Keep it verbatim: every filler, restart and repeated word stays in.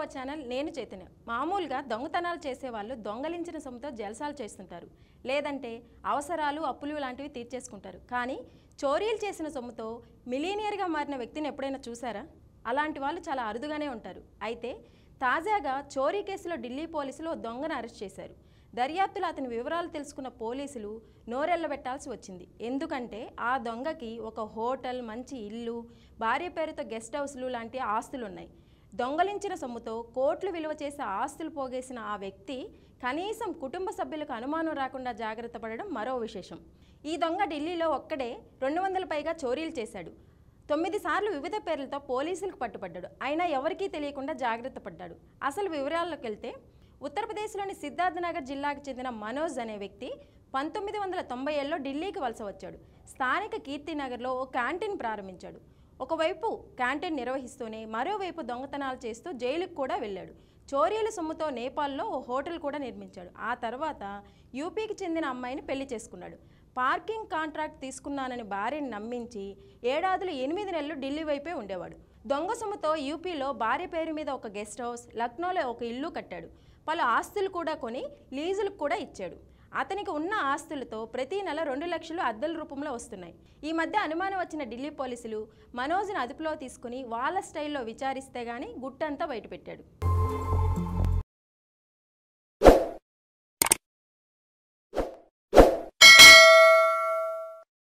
మూడవ ఛానల్ నేను చైతన్య. మామూలుగా దొంగతనాలు చేసేవాళ్ళు దొంగలించిన సొమ్ముతో జల్సాలు చేస్తుంటారు, లేదంటే అవసరాలు అప్పులు లాంటివి తీర్చేసుకుంటారు. కానీ చోరీలు చేసిన సొమ్ముతో మిలీనియర్గా మారిన వ్యక్తిని ఎప్పుడైనా చూసారా? అలాంటి వాళ్ళు చాలా అరుదుగానే ఉంటారు. అయితే తాజాగా చోరీ కేసులో ఢిల్లీ పోలీసులు దొంగను అరెస్ట్ చేశారు. దర్యాప్తులో అతని వివరాలు తెలుసుకున్న పోలీసులు నోరెళ్లబెట్టాల్సి వచ్చింది. ఎందుకంటే ఆ దొంగకి ఒక హోటల్, మంచి ఇల్లు, భార్య పేరుతో గెస్ట్ హౌస్లు లాంటి ఆస్తులున్నాయి. దొంగలించిన సొమ్ముతో కోట్లు విలువ చేసే ఆస్తులు పోగేసిన ఆ వ్యక్తి కనీసం కుటుంబ సభ్యులకు అనుమానం రాకుండా జాగ్రత్త పడడం మరో విశేషం. ఈ దొంగ ఢిల్లీలో ఒక్కడే రెండు వందల పైగా చోరీలు చేశాడు. తొమ్మిది సార్లు వివిధ పేర్లతో పోలీసులకు పట్టుబడ్డాడు. అయినా ఎవరికీ తెలియకుండా జాగ్రత్త పడ్డాడు. అసలు వివరాల్లోకి వెళ్తే ఉత్తరప్రదేశ్లోని సిద్ధార్థనగర్ జిల్లాకు చెందిన మనోజ్ అనే వ్యక్తి పంతొమ్మిది వందల తొంభై ఏళ్ళలో ఢిల్లీకి వలస వచ్చాడు. స్థానిక కీర్తినగర్లో ఓ క్యాంటీన్ ప్రారంభించాడు. ఒకవైపు క్యాంటీన్ నిర్వహిస్తూనే మరోవైపు దొంగతనాలు చేస్తూ జైలుకు కూడా వెళ్ళాడు. చోరీల సొమ్ముతో నేపాల్లో ఓ హోటల్ కూడా నిర్మించాడు. ఆ తర్వాత యూపీకి చెందిన అమ్మాయిని పెళ్లి చేసుకున్నాడు. పార్కింగ్ కాంట్రాక్ట్ తీసుకున్నానని భార్యని నమ్మించి ఏడాదిలో ఎనిమిది నెలలు ఢిల్లీ వైపే ఉండేవాడు. దొంగ సొమ్ముతో యూపీలో భార్య పేరు మీద ఒక గెస్ట్ హౌస్, లక్నోలో ఒక ఇల్లు కట్టాడు. పలు ఆస్తులు కూడా కొని లీజులకు కూడా ఇచ్చాడు. అతనికి ఉన్న ఆస్తులతో ప్రతి నెల రెండు లక్షలు అద్దెల రూపంలో వస్తున్నాయి. ఈ మధ్య అనుమానం వచ్చిన ఢిల్లీ పోలీసులు మనోజ్ను అదుపులో తీసుకుని వాళ్ళ స్టైల్లో విచారిస్తే గానీ గుట్టంతా బయటపెట్టాడు.